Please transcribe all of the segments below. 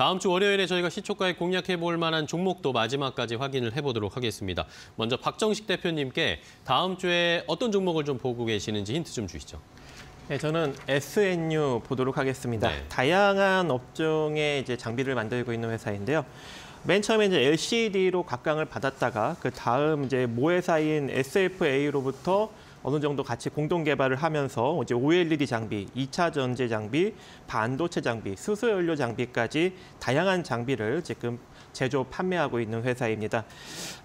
다음 주 월요일에 저희가 시초가에 공략해볼 만한 종목도 마지막까지 확인을 해보도록 하겠습니다. 먼저 박정식 대표님께 다음 주에 어떤 종목을 좀 보고 계시는지 힌트 좀 주시죠. 네, 저는 SNU 보도록 하겠습니다. 네. 다양한 업종의 이제 장비를 만들고 있는 회사인데요. 맨 처음에 이제 LCD로 각광을 받았다가 그 다음 이제 모회사인 SFA로부터 어느 정도 같이 공동 개발을 하면서 이제 OLED 장비, 2차 전지 장비, 반도체 장비, 수소 연료 장비까지 다양한 장비를 지금 제조 판매하고 있는 회사입니다.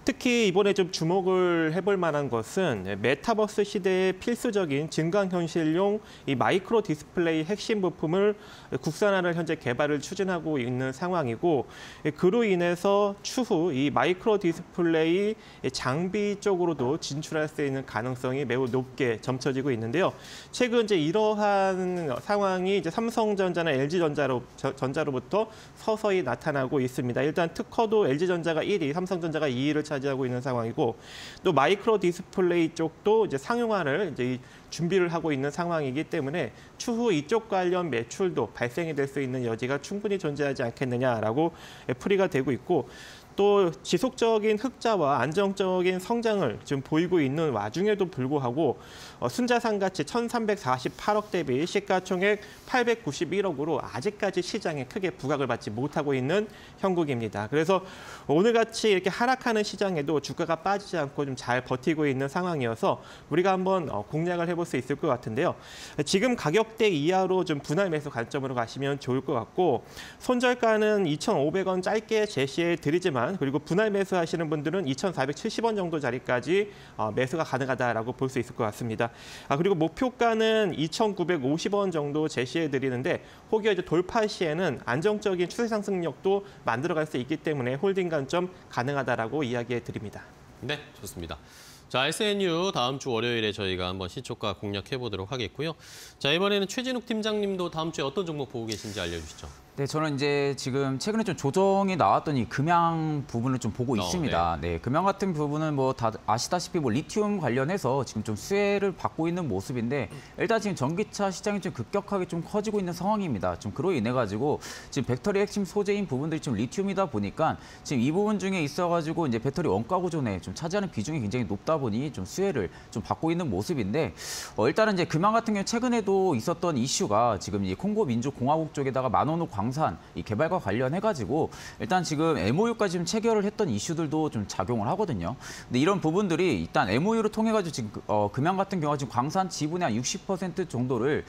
특히 이번에 좀 주목을 해볼 만한 것은 메타버스 시대의 필수적인 증강현실용 이 마이크로 디스플레이 핵심 부품을 국산화를 현재 개발을 추진하고 있는 상황이고, 그로 인해서 추후 이 마이크로 디스플레이 장비 쪽으로도 진출할 수 있는 가능성이 매우 높게 점쳐지고 있는데요. 최근 이제 이러한 상황이 이제 삼성전자나 LG전자로부터 서서히 나타나고 있습니다. 일단 특허도 LG전자가 1위, 삼성전자가 2위를 차지하고 있는 상황이고, 또 마이크로 디스플레이 쪽도 이제 상용화를 이제 준비를 하고 있는 상황이기 때문에 추후 이쪽 관련 매출도 발생이 될 수 있는 여지가 충분히 존재하지 않겠느냐라고 풀이가 되고 있고, 또 지속적인 흑자와 안정적인 성장을 지금 보이고 있는 와중에도 불구하고 순자산 가치 1,348억 대비 시가총액 891억으로 아직까지 시장에 크게 부각을 받지 못하고 있는 형국입니다. 그래서 오늘같이 이렇게 하락하는 시장에도 주가가 빠지지 않고 좀 잘 버티고 있는 상황이어서 우리가 한번 공략을 해볼 수 있을 것 같은데요. 지금 가격대 이하로 좀 분할 매수 관점으로 가시면 좋을 것 같고, 손절가는 2,500원 짧게 제시해 드리지만 그리고 분할 매수하시는 분들은 2,470원 정도 자리까지 매수가 가능하다라고 볼 수 있을 것 같습니다. 그리고 목표가는 2,950원 정도 제시해 드리는데, 혹여 이제 돌파 시에는 안정적인 추세 상승력도 만들어갈 수 있기 때문에 홀딩 관점 가능하다라고 이야기해 드립니다. 네, 좋습니다. 자, SNU 다음 주 월요일에 저희가 한번 시초가 공략해 보도록 하겠고요. 자, 이번에는 최진욱 팀장님도 다음 주에 어떤 종목 보고 계신지 알려주시죠. 네, 저는 이제 지금 최근에 좀 조정이 나왔던 이 금양 부분을 좀 보고 있습니다. 네. 네, 금양 같은 부분은 뭐 다 아시다시피 뭐 리튬 관련해서 지금 좀 수혜를 받고 있는 모습인데, 일단 지금 전기차 시장이 좀 급격하게 좀 커지고 있는 상황입니다. 좀 그로 인해 가지고 지금 배터리 핵심 소재인 부분들이 좀 리튬이다 보니까 지금 이 부분 중에 있어 가지고 이제 배터리 원가 구조에 좀 차지하는 비중이 굉장히 높다 보니 좀 수혜를 좀 받고 있는 모습인데, 일단은 이제 금양 같은 경우 최근에도 있었던 이슈가 지금 이 콩고 민주공화국 쪽에다가 만원호 광산 이 개발과 관련해가지고 일단 지금 MOU까지 지금 체결을 했던 이슈들도 좀 작용을 하거든요. 근데 이런 부분들이 일단 MOU를 통해가지고 지금 금양 같은 경우가 지금 광산 지분의 한 60% 정도를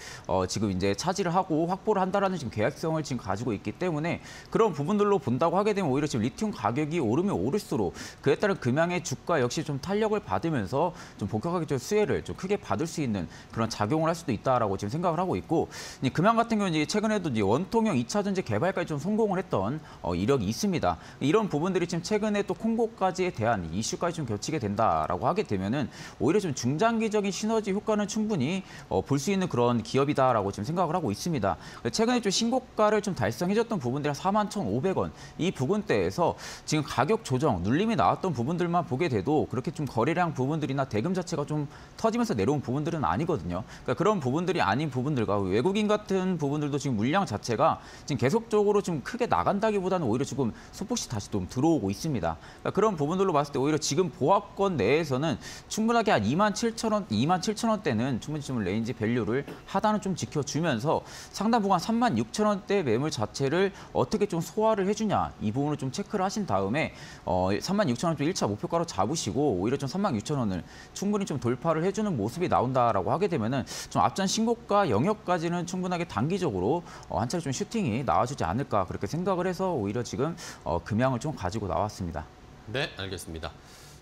지금 이제 차지를 하고 확보를 한다라는 지금 계약성을 지금 가지고 있기 때문에, 그런 부분들로 본다고 하게 되면 오히려 지금 리튬 가격이 오르면 오를수록 그에 따른 금양의 주가 역시 좀 탄력을 받으면서 좀 본격하게 좀 수혜를 좀 크게 받을 수 있는 그런 작용을 할 수도 있다라고 지금 생각을 하고 있고, 이제 금양 같은 경우는 이제 최근에도 이제 원통형 2차 전지 개발까지 좀 성공을 했던 이력이 있습니다. 이런 부분들이 지금 최근에 또 콩고까지에 대한 이슈까지 좀 겹치게 된다라고 하게 되면은 오히려 좀 중장기적인 시너지 효과는 충분히 볼 수 있는 그런 기업이다라고 지금 생각을 하고 있습니다. 최근에 좀 신고가를 좀 달성해줬던 부분들이 41,500원 이 부분대에서 지금 가격 조정 눌림이 나왔던 부분들만 보게 돼도 그렇게 좀 거래량 부분들이나 대금 자체가 좀 터지면서 내려온 부분들은 아니거든요. 그러니까 그런 부분들이 아닌 부분들과 외국인 같은 부분들도 지금 물량 자체가 지금 계속적으로 좀 크게 나간다기보다는 오히려 지금 소폭씩 다시 좀 들어오고 있습니다. 그러니까 그런 부분들로 봤을 때 오히려 지금 보합권 내에서는 충분하게 한 27,000원대는 충분히 좀 레인지 밸류를 하단을 좀 지켜주면서 상당 부분 36,000원대 매물 자체를 어떻게 좀 소화를 해주냐 이 부분을 좀 체크를 하신 다음에 36,000원 좀 1차 목표가로 잡으시고 오히려 좀 36,000원을 충분히 좀 돌파를 해주는 모습이 나온다라고 하게 되면은 좀 앞전 신고가 영역까지는 충분하게 단기적으로 한 차례 좀 슈팅이 나와주지 않을까 그렇게 생각을 해서 오히려 지금 금양을 좀 가지고 나왔습니다. 네, 알겠습니다.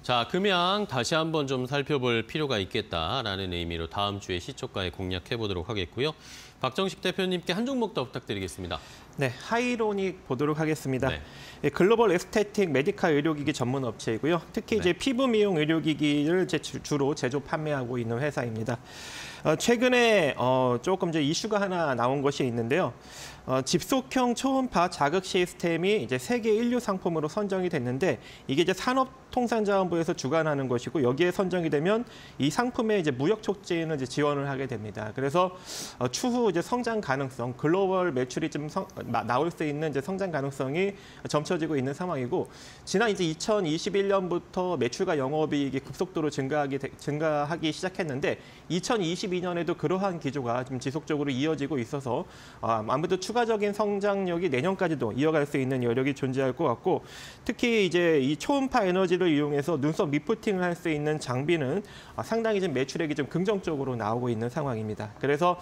자, 금양 다시 한번 좀 살펴볼 필요가 있겠다라는 의미로 다음 주에 시초가에 공략해 보도록 하겠고요. 박정식 대표님께 한 종목 더 부탁드리겠습니다. 네, 하이로닉 보도록 하겠습니다. 네. 글로벌 에스테틱 메디카 의료기기 전문 업체이고요. 특히 이제 피부 미용 의료기기를 주로 제조 판매하고 있는 회사입니다. 최근에 조금 이제 이슈가 하나 나온 것이 있는데요. 집속형 초음파 자극 시스템이 이제 세계 인류 상품으로 선정이 됐는데, 이게 이제 산업통상자원부에서 주관하는 것이고, 여기에 선정이 되면 이 상품의 이제 무역 촉진을 이제 지원을 하게 됩니다. 그래서 추후 이제 성장 가능성, 글로벌 매출이 좀 나올 수 있는 이제 성장 가능성이 점쳐지고 있는 상황이고, 지난 이제 2021년부터 매출과 영업이익이 급속도로 증가하기 시작했는데 2022년에도 그러한 기조가 좀 지속적으로 이어지고 있어서 아무래도 추가적인 성장력이 내년까지도 이어갈 수 있는 여력이 존재할 것 같고, 특히 이제 이 초음파 에너지를 이용해서 눈썹 리프팅을 할 수 있는 장비는 상당히 좀 매출액이 좀 긍정적으로 나오고 있는 상황입니다. 그래서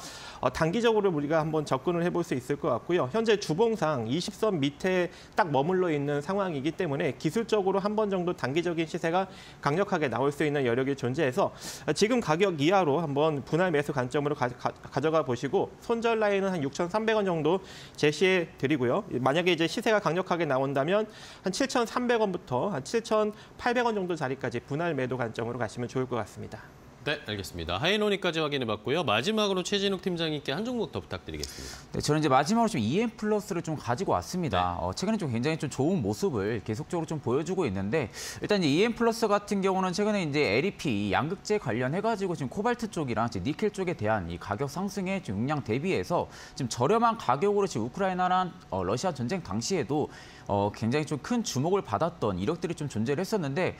단기적으로 우리가 한번 접근을 해볼 수 있을 것 같고요. 현재 주봉상 20선 밑에 딱 머물러 있는 상황이기 때문에 기술적으로 한 번 정도 단기적인 시세가 강력하게 나올 수 있는 여력이 존재해서 지금 가격 이하로 한번 분할 매수 관점으로 가져가 보시고, 손절 라인은 한 6,300원 정도 제시해 드리고요. 만약에 이제 시세가 강력하게 나온다면 한 7,300원부터 한 7,800원 정도 자리까지 분할 매도 관점으로 가시면 좋을 것 같습니다. 네, 알겠습니다. 하이로닉까지 확인해봤고요. 마지막으로 최진욱 팀장님께 한 종목 더 부탁드리겠습니다. 네, 저는 이제 마지막으로 좀 이엔플러스를 좀 가지고 왔습니다. 네. 최근에 좀 굉장히 좀 좋은 모습을 계속적으로 좀 보여주고 있는데, 일단 이제 이엔플러스 같은 경우는 최근에 이제 LEP 양극재 관련해가지고 지금 코발트 쪽이랑 지금 니켈 쪽에 대한 이 가격 상승의 지금 용량 대비해서 지금 저렴한 가격으로 지금 우크라이나랑 러시아 전쟁 당시에도 굉장히 좀 큰 주목을 받았던 이력들이 좀 존재를 했었는데,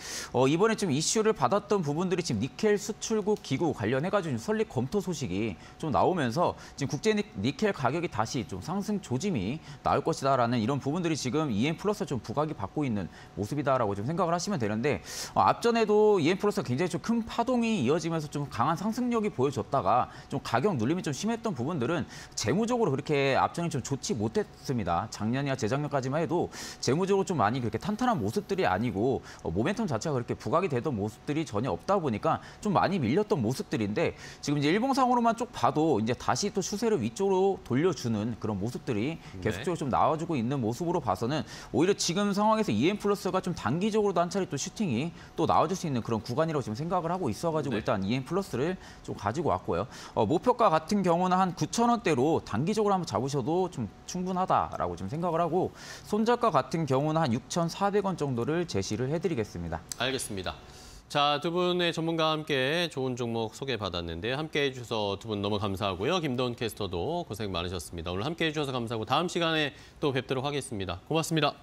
이번에 좀 이슈를 받았던 부분들이 지금 니켈 수출국 기구 관련해가지고 설립 검토 소식이 좀 나오면서 지금 국제 니켈 가격이 다시 좀 상승 조짐이 나올 것이다라는 이런 부분들이 지금 이엔플러스 좀 부각이 받고 있는 모습이다라고 좀 생각을 하시면 되는데, 앞전에도 이엔플러스가 굉장히 좀 큰 파동이 이어지면서 좀 강한 상승력이 보여줬다가 좀 가격 눌림이 좀 심했던 부분들은 재무적으로 그렇게 앞전이 좀 좋지 못했습니다. 작년이나 재작년까지만 해도 재무적으로 좀 많이 그렇게 탄탄한 모습들이 아니고 모멘텀 자체가 그렇게 부각이 되던 모습들이 전혀 없다 보니까 좀 많이 밀렸던 모습들인데, 지금 이제 일봉상으로만 쭉 봐도 이제 다시 또 추세를 위쪽으로 돌려주는 그런 모습들이 계속적으로 좀 나와주고 있는 모습으로 봐서는 오히려 지금 상황에서 이엔플러스가 좀 단기적으로도 한 차례 또 슈팅이 또 나와줄 수 있는 그런 구간이라고 지금 생각을 하고 있어가지고 일단 이엔플러스를 좀 가지고 왔고요. 목표가 같은 경우는 한 9,000원대로 단기적으로 한번 잡으셔도 좀 충분하다라고 지금 생각을 하고, 손절가 같은 경우는 한 6,400원 정도를 제시를 해드리겠습니다. 알겠습니다. 자, 두 분의 전문가와 함께 좋은 종목 소개받았는데요. 함께해 주셔서 두 분 너무 감사하고요. 김도훈 캐스터도 고생 많으셨습니다. 오늘 함께해 주셔서 감사하고 다음 시간에 또 뵙도록 하겠습니다. 고맙습니다.